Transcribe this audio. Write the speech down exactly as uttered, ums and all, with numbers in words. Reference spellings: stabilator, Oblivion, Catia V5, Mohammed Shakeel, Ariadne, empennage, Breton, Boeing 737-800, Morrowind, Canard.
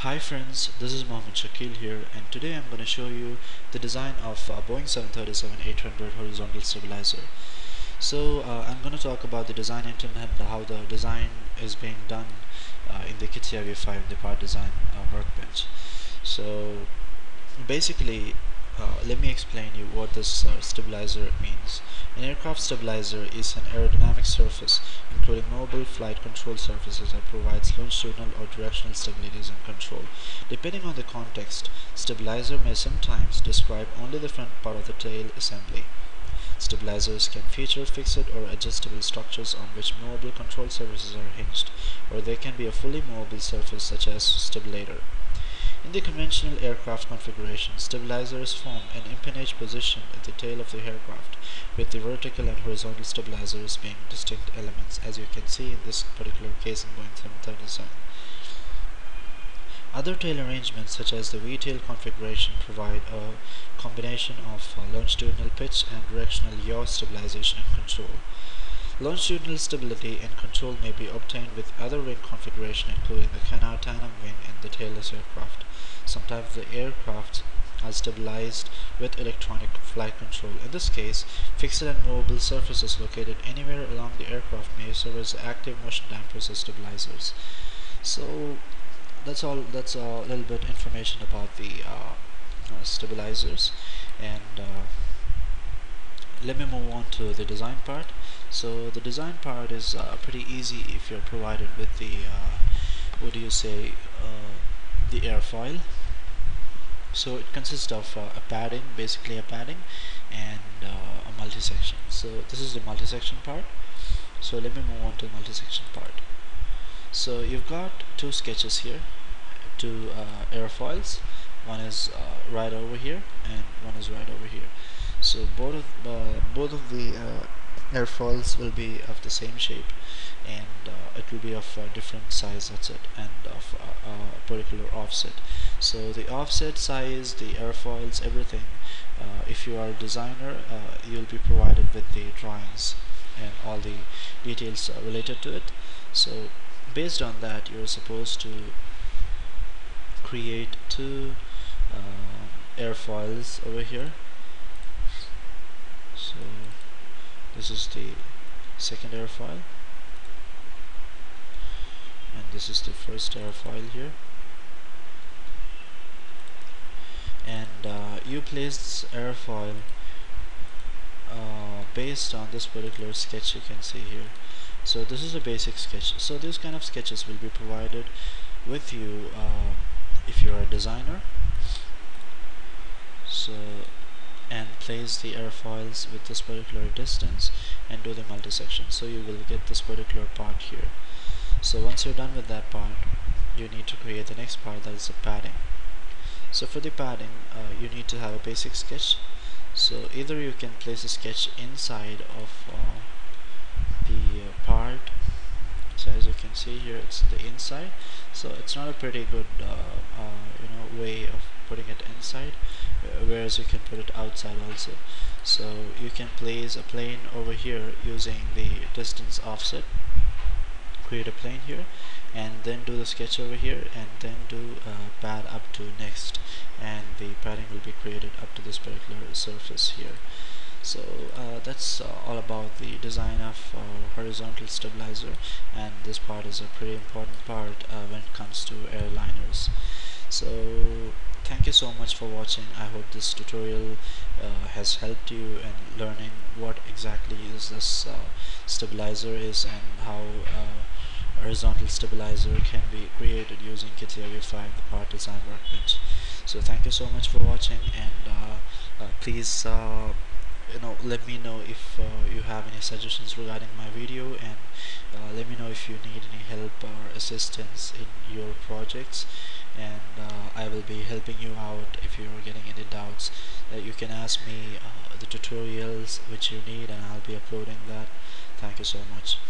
Hi friends, this is Mohammed Shakeel here, and today I'm going to show you the design of uh, Boeing seven thirty-seven eight hundred horizontal stabilizer. So uh, I'm going to talk about the design intent and how the design is being done uh, in the Catia V five, in the part design uh, workbench. So basically, uh, let me explain you what this uh, stabilizer means. An aircraft stabilizer is an aerodynamic surface, including mobile flight control surfaces, that provides longitudinal or directional stabilities and control. Depending on the context, stabilizer may sometimes describe only the front part of the tail assembly. Stabilizers can feature fixed or adjustable structures on which movable control surfaces are hinged, or they can be a fully movable surface such as stabilator. In the conventional aircraft configuration, stabilizers form an empennage position at the tail of the aircraft, with the vertical and horizontal stabilizers being distinct elements, as you can see in this particular case in Boeing seven thirty-seven. Other tail arrangements, such as the V-tail configuration, provide a combination of uh, longitudinal pitch and directional yaw stabilization and control. Longitudinal stability and control may be obtained with other wing configuration, including the canard tandem wing and the tailless aircraft. Sometimes the aircraft are stabilized with electronic flight control. In this case, fixed and movable surfaces located anywhere along the aircraft may serve as active motion dampers or stabilizers. So that's all. That's a little bit information about the uh, uh, stabilizers, and uh, let me move on to the design part. So the design part is uh, pretty easy if you're provided with the uh, what do you say uh, the airfoil. So it consists of uh, a padding, basically a padding, and uh, a multi-section. So this is the multi-section part. So let me move on to the multi-section part. So you've got two sketches here, two uh, airfoils. One is uh, right over here, and one is right over here. So both of uh, both of the uh, airfoils will be of the same shape, and uh, it will be of uh, different size, that's it, and of a uh, uh, particular offset. So the offset size, the airfoils, everything, uh, if you are a designer, uh, you'll be provided with the drawings and all the details uh, related to it. So based on that, you're supposed to create two uh, airfoils over here. So this is the second airfoil, and this is the first airfoil here. And uh, you place this airfoil uh, based on this particular sketch you can see here. So this is a basic sketch. So these kind of sketches will be provided with you uh, if you are a designer. So and place the airfoils with this particular distance and do the multi-section. So you will get this particular part here. So once you're done with that part, you need to create the next part, that is the padding. So for the padding, uh, you need to have a basic sketch. So either you can place a sketch inside of uh, the uh, part. So as you can see here, it's the inside. So it's not a pretty good uh, uh, you know, way of putting it inside, whereas you can put it outside also. So you can place a plane over here using the distance offset, create a plane here, and then do the sketch over here, and then do a pad up to next, and the padding will be created up to this particular surface here. So uh, that's uh, all about the design of uh, horizontal stabilizer, and this part is a pretty important part uh, when it comes to airliners. So thank you so much for watching. I hope this tutorial uh, has helped you in learning what exactly is this uh, stabilizer is, and how uh, horizontal stabilizer can be created using Catia V five, the part design workbench. So thank you so much for watching, and uh, uh, please uh, you know, let me know if uh, you have any suggestions regarding my video, and uh, let me know if you need any help or assistance in your projects, and uh, I will be helping you out. If you are getting any doubts, uh, you can ask me uh, the tutorials which you need, and I'll be uploading that. Thank you so much.